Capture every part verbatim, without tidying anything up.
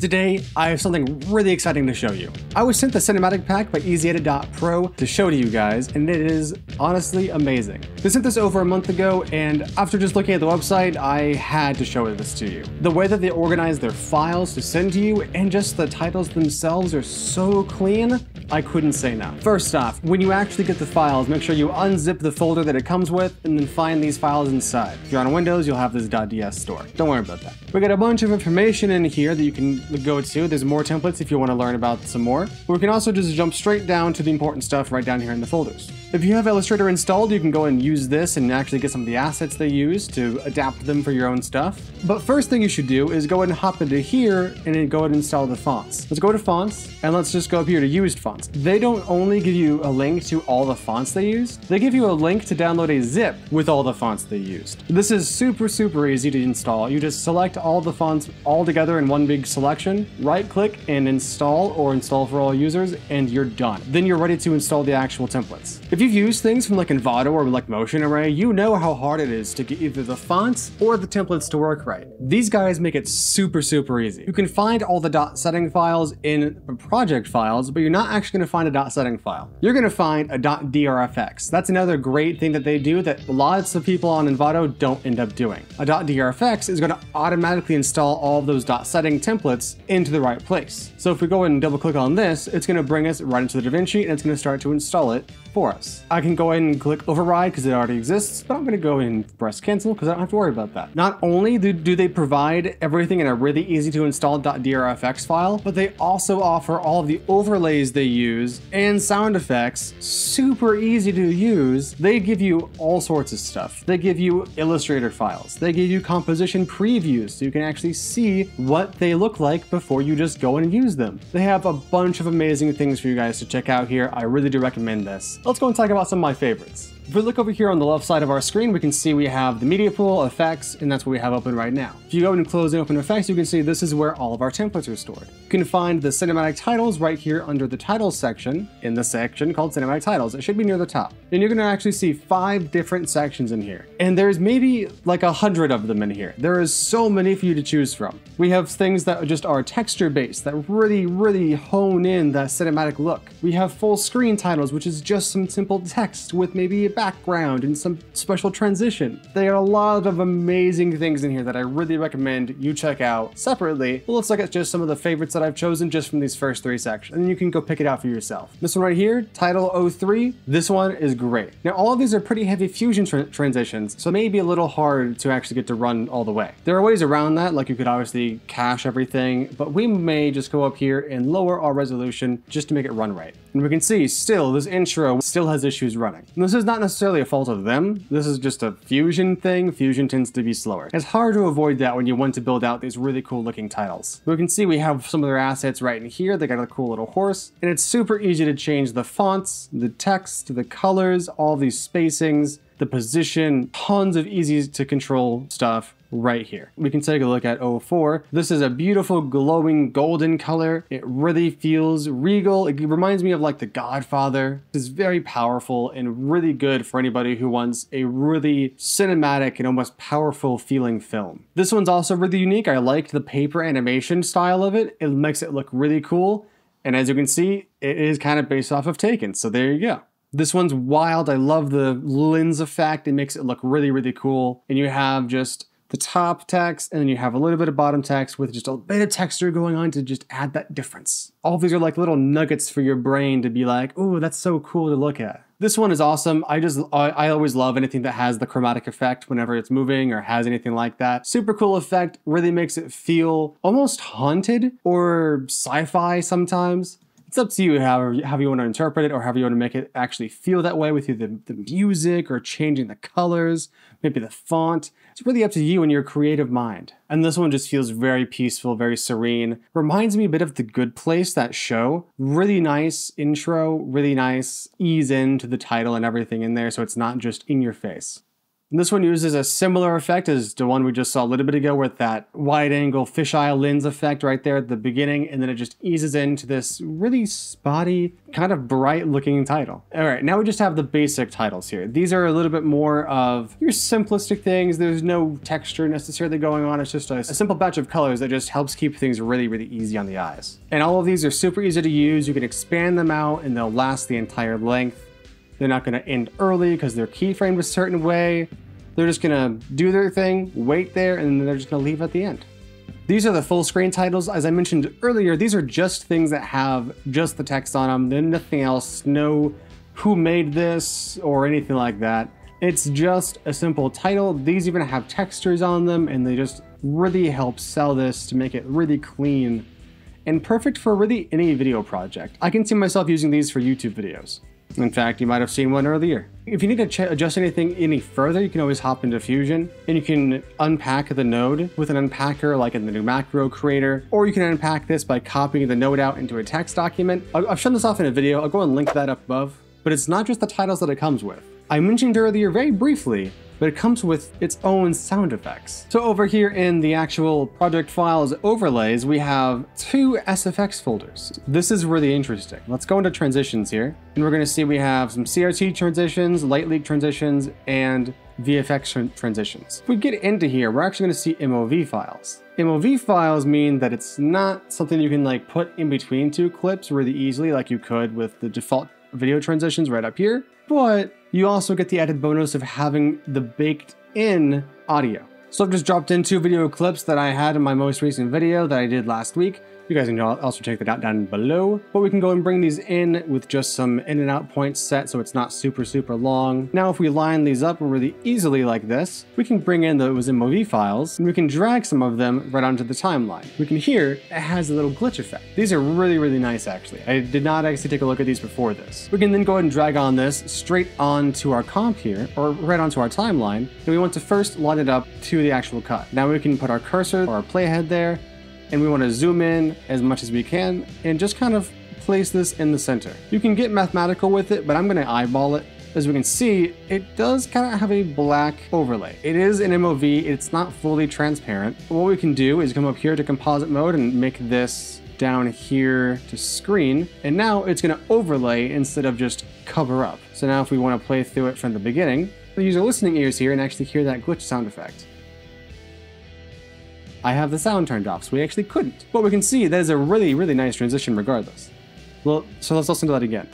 Today, I have something really exciting to show you. I was sent the cinematic pack by Easy Edit dot Pro to show to you guys, and it is honestly amazing. They sent this over a month ago, and after just looking at the website, I had to show this to you. The way that they organize their files to send to you, and just the titles themselves are so clean, I couldn't say no. First off, when you actually get the files, make sure you unzip the folder that it comes with, and then find these files inside. If you're on Windows, you'll have this .ds store. Don't worry about that. We got a bunch of information in here that you can go to. There's more templates if you want to learn about some more. But we can also just jump straight down to the important stuff right down here in the folders. If you have Illustrator installed, you can go and use this and actually get some of the assets they use to adapt them for your own stuff. But first thing you should do is go ahead and hop into here and then go ahead and install the fonts. Let's go to fonts and let's just go up here to used fonts. They don't only give you a link to all the fonts they used, they give you a link to download a zip with all the fonts they used. This is super, super easy to install. You just select all the fonts all together in one big selection. Right click and install or install for all users, and you're done. Then you're ready to install the actual templates. If you've used things from like Envato or like Motion Array, you know how hard it is to get either the fonts or the templates to work right. These guys make it super, super easy. You can find all the dot setting files in project files, but you're not actually gonna find a dot setting file. You're gonna find a dot D R F X. That's another great thing that they do that lots of people on Envato don't end up doing. A dot D R F X is gonna automatically install all of those dot setting templates into the right place. So if we go ahead and double click on this, it's going to bring us right into the DaVinci and it's going to start to install it for us. I can go ahead and click override because it already exists, but I'm going to go ahead and press cancel because I don't have to worry about that. Not only do, do they provide everything in a really easy to install .drfx file, but they also offer all of the overlays they use and sound effects, super easy to use. They give you all sorts of stuff. They give you Illustrator files. They give you composition previews so you can actually see what they look like before you just go in and use them. They have a bunch of amazing things for you guys to check out here. I really do recommend this. Let's go and talk about some of my favorites. If we look over here on the left side of our screen, we can see we have the media pool, effects, and that's what we have open right now. If you go and close and open effects, you can see this is where all of our templates are stored. You can find the cinematic titles right here under the titles section in the section called cinematic titles. It should be near the top. And you're gonna actually see five different sections in here. And there's maybe like a hundred of them in here. There is so many for you to choose from. We have things that just are texture based that really, really hone in that cinematic look. We have full screen titles, which is just some simple text with maybe a background and some special transition. There are a lot of amazing things in here that I really recommend you check out separately. It looks like it's just some of the favorites that I've chosen just from these first three sections, and you can go pick it out for yourself. This one right here, title oh three, this one is great. Now all of these are pretty heavy fusion tra transitions, so it may be a little hard to actually get to run all the way. There are ways around that, like you could obviously cache everything, but we may just go up here and lower our resolution just to make it run right. And we can see still this intro still has issues running. And this is not necessarily necessarily a fault of them. This is just a Fusion thing. Fusion tends to be slower. It's hard to avoid that when you want to build out these really cool looking titles. We can see we have some of their assets right in here. They got a cool little horse, and it's super easy to change the fonts, the text, the colors, all these spacings, the position, tons of easy to control stuff right here. We can take a look at oh four. This is a beautiful glowing golden color. It really feels regal. It reminds me of like The Godfather. It's very powerful and really good for anybody who wants a really cinematic and almost powerful feeling film. This one's also really unique. I liked the paper animation style of it. It makes it look really cool. And as you can see, it is kind of based off of Taken. So there you go. This one's wild. I love the lens effect. It makes it look really, really cool. And you have just the top text, and then you have a little bit of bottom text with just a bit of texture going on to just add that difference. All these are like little nuggets for your brain to be like, oh, that's so cool to look at. This one is awesome. I just, I, I always love anything that has the chromatic effect whenever it's moving or has anything like that. Super cool effect, really makes it feel almost haunted or sci-fi sometimes. It's up to you however, however you want to interpret it or however you want to make it actually feel that way with either the music or changing the colors, maybe the font. It's really up to you and your creative mind. And this one just feels very peaceful, very serene. Reminds me a bit of The Good Place, that show. Really nice intro, really nice ease into the title and everything in there so it's not just in your face. And this one uses a similar effect as the one we just saw a little bit ago with that wide angle fisheye lens effect right there at the beginning, and then it just eases into this really spotty, kind of bright looking title. All right, now we just have the basic titles here. These are a little bit more of your simplistic things. There's no texture necessarily going on. It's just a, a simple batch of colors that just helps keep things really, really easy on the eyes. And all of these are super easy to use. You can expand them out and they'll last the entire length. They're not gonna end early because they're keyframed a certain way. They're just gonna do their thing, wait there, and then they're just gonna leave at the end. These are the full screen titles. As I mentioned earlier, these are just things that have just the text on them. Then nothing else, no who made this or anything like that. It's just a simple title. These even have textures on them, and they just really help sell this to make it really clean and perfect for really any video project. I can see myself using these for YouTube videos. In fact, you might have seen one earlier. If you need to adjust anything any further, you can always hop into Fusion and you can unpack the node with an unpacker like in the new macro creator, or you can unpack this by copying the node out into a text document. I've shown this off in a video. I'll go and link that up above, but it's not just the titles that it comes with. I mentioned earlier very briefly, but it comes with its own sound effects. So over here in the actual project files overlays, we have two S F X folders. This is really interesting. Let's go into transitions here, and we're gonna see we have some C R T transitions, light leak transitions, and V F X transitions. If we get into here, we're actually gonna see M O V files. M O V files mean that it's not something you can like put in between two clips really easily like you could with the default video transitions right up here, but you also get the added bonus of having the baked in audio. So I've just dropped in two video clips that I had in my most recent video that I did last week. You guys can also check that out down below, but we can go and bring these in with just some in and out points set so it's not super, super long. Now, if we line these up really easily like this, we can bring in those M O V files and we can drag some of them right onto the timeline. We can hear it has a little glitch effect. These are really, really nice, actually. I did not actually take a look at these before this. We can then go ahead and drag on this straight onto our comp here, or right onto our timeline. And we want to first line it up to the actual cut. Now we can put our cursor or our playhead there, and we want to zoom in as much as we can and just kind of place this in the center. You can get mathematical with it, but I'm going to eyeball it. As we can see, it does kind of have a black overlay. It is an M O V, it's not fully transparent. What we can do is come up here to composite mode and make this down here to screen, and now it's going to overlay instead of just cover up. So now if we want to play through it from the beginning, we'll use our listening ears here and actually hear that glitch sound effect. I have the sound turned off, so we actually couldn't. But we can see that is a really, really nice transition regardless. Well, so let's listen to that again.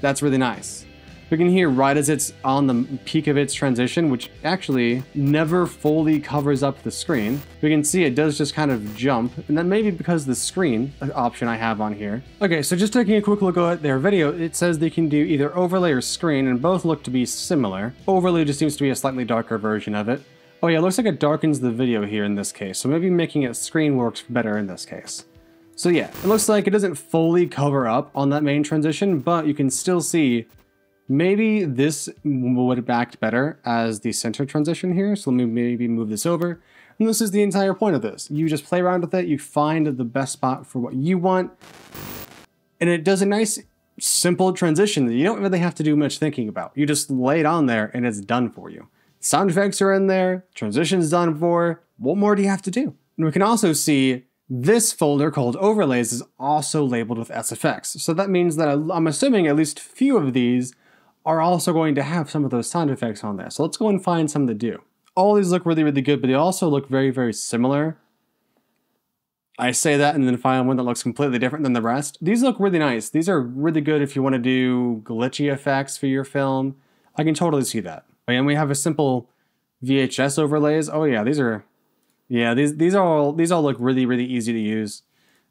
That's really nice. We can hear right as it's on the peak of its transition, which actually never fully covers up the screen. We can see it does just kind of jump, and that may be because of the screen option I have on here. Okay, so just taking a quick look at their video, it says they can do either overlay or screen, and both look to be similar. Overlay just seems to be a slightly darker version of it. Oh yeah, it looks like it darkens the video here in this case, so maybe making it screen works better in this case. So yeah, it looks like it doesn't fully cover up on that main transition, but you can still see maybe this would have backed better as the center transition here, so let me maybe move this over. And this is the entire point of this. You just play around with it, you find the best spot for what you want, and it does a nice, simple transition that you don't really have to do much thinking about. You just lay it on there and it's done for you. Sound effects are in there, transitions done for, what more do you have to do? And we can also see this folder called overlays is also labeled with S F X. So that means that I'm assuming at least a few of these are also going to have some of those sound effects on there. So let's go and find some that do. All these look really, really good, but they also look very, very similar. I say that and then find one that looks completely different than the rest. These look really nice. These are really good if you want to do glitchy effects for your film. I can totally see that. And we have a simple V H S overlays. Oh yeah, these are, yeah, these these are all these all look really, really easy to use.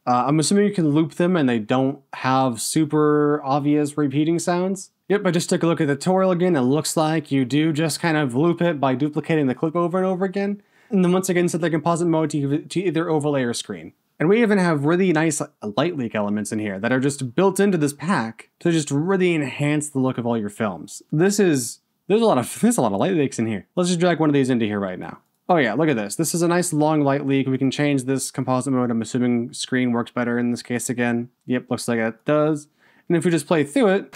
Uh, I'm assuming you can loop them and they don't have super obvious repeating sounds. Yep, I just took a look at the tutorial again. It looks like you do just kind of loop it by duplicating the clip over and over again. And then once again, set the composite mode to, to either overlay or screen. And we even have really nice light leak elements in here that are just built into this pack to just really enhance the look of all your films. This is There's a lot of there's a lot of light leaks in here. Let's just drag one of these into here right now. Oh yeah, look at this. This is a nice long light leak. We can change this composite mode. I'm assuming screen works better in this case again. Yep, looks like it does. And if we just play through it,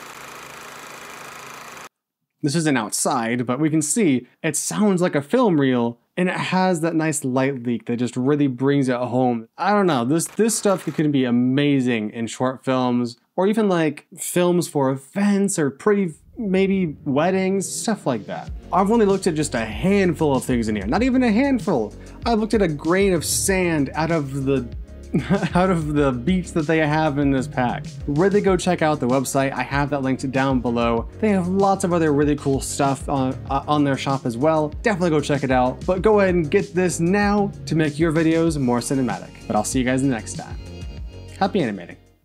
This isn't outside, but we can see it sounds like a film reel, and it has that nice light leak that just really brings it home. I don't know, this, this stuff can be amazing in short films, or even like films for events or pretty, maybe weddings, stuff like that. I've only looked at just a handful of things in here, not even a handful. I've looked at a grain of sand out of the out of the beach that they have in this pack. Really go check out the website. I have that linked down below. They have lots of other really cool stuff on, uh, on their shop as well. Definitely go check it out, but go ahead and get this now to make your videos more cinematic. But I'll see you guys next time. Happy animating.